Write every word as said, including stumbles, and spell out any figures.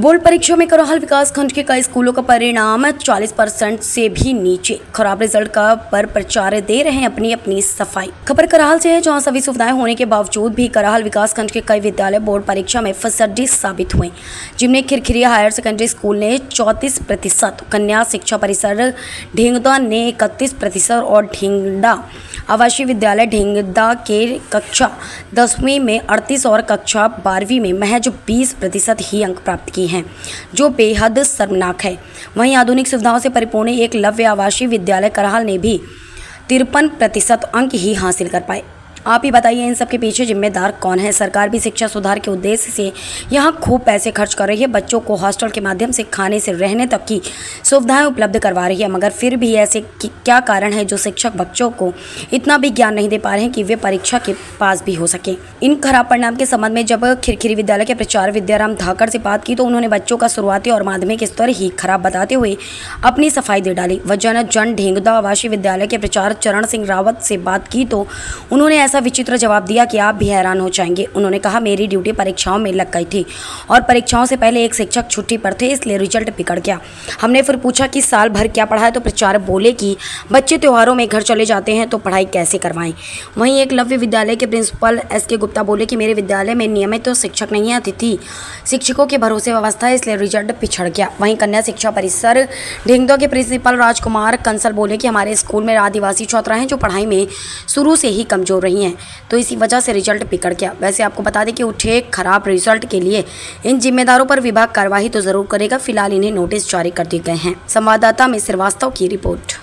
Board परीक्षा में कराहल विकासखंड के कई स्कूलों का परिणाम चालीस परसेंट से भी नीचे, खराब रिजल्ट का पर प्रचार दे रहे हैं अपनी अपनी सफाई। खबर कराहल से है, जहां सभी सुविधाएं होने के बावजूद भी कराहल विकासखंड के कई विद्यालय बोर्ड परीक्षा में फसड्डी साबित हुए, जिनमें खिरखिरिया हायर सेकेंडरी स्कूल ने चौंतीस प्रतिशत, कन्या शिक्षा परिसर ढेंगदा ने इकतीस प्रतिशत और ढेंगदा आवासीय विद्यालय ढेंगदा के कक्षा दसवीं में अड़तीस और कक्षा बारहवीं में महज बीस प्रतिशत ही अंक प्राप्त किए हैं, जो बेहद शर्मनाक है। वहीं आधुनिक सुविधाओं से परिपूर्ण एक लव्य आवासीय विद्यालय कराहल ने भी तिरपन प्रतिशत अंक ही हासिल कर पाए। आप ही बताइए, इन सब के पीछे जिम्मेदार कौन है? सरकार भी शिक्षा सुधार के उद्देश्य से यहाँ खूब पैसे खर्च कर रही है, बच्चों को हॉस्टल के माध्यम से खाने से रहने तक की सुविधाएं उपलब्ध करवा रही है, मगर फिर भी ऐसे क्या कारण है जो शिक्षक बच्चों को इतना भी ज्ञान नहीं दे पा रहे हैं कि वे परीक्षा के पास भी हो सके। इन खराब परिणाम के संबंध में जब खिरखिरी विद्यालय के प्राचार्य विद्या रामधाकर से बात की तो उन्होंने बच्चों का शुरुआती और माध्यमिक स्तर ही खराब बताते हुए अपनी सफाई दे डाली। वजन जन ढेंगदा आवासीय विद्यालय के प्राचार्य चरण सिंह रावत से बात की तो उन्होंने विचित्र जवाब दिया कि आप भी हैरान हो जाएंगे। उन्होंने कहा, मेरी ड्यूटी परीक्षाओं में लग गई थी और परीक्षाओं से पहले एक शिक्षक छुट्टी पर थे, इसलिए रिजल्ट बिगड़ गया। हमने फिर पूछा कि साल भर क्या पढ़ा है, तो प्राचार्य बोले कि बच्चे त्योहारों में घर चले जाते हैं तो पढ़ाई कैसे करवाएं। वहीं एक लव्य विद्यालय के प्रिंसिपल एसके गुप्ता बोले कि मेरे विद्यालय में नियमित तो शिक्षक नहीं आती थी, शिक्षकों के भरोसे व्यवस्था है, इसलिए रिजल्ट पिछड़ गया। वहीं कन्या शिक्षा परिसर ढेंगदा के प्रिंसिपल राजकुमार कंसल बोले कि हमारे स्कूल में आदिवासी छात्रा हैं जो पढ़ाई में शुरू से ही कमजोर रही हैं, तो इसी वजह से रिजल्ट बिगड़ गया। वैसे आपको बता दें कि उठे खराब रिजल्ट के लिए इन जिम्मेदारों पर विभाग कार्यवाही तो जरूर करेगा। फिलहाल इन्हें नोटिस जारी कर दिए गए हैं। संवाददाता में श्रीवास्तव की रिपोर्ट।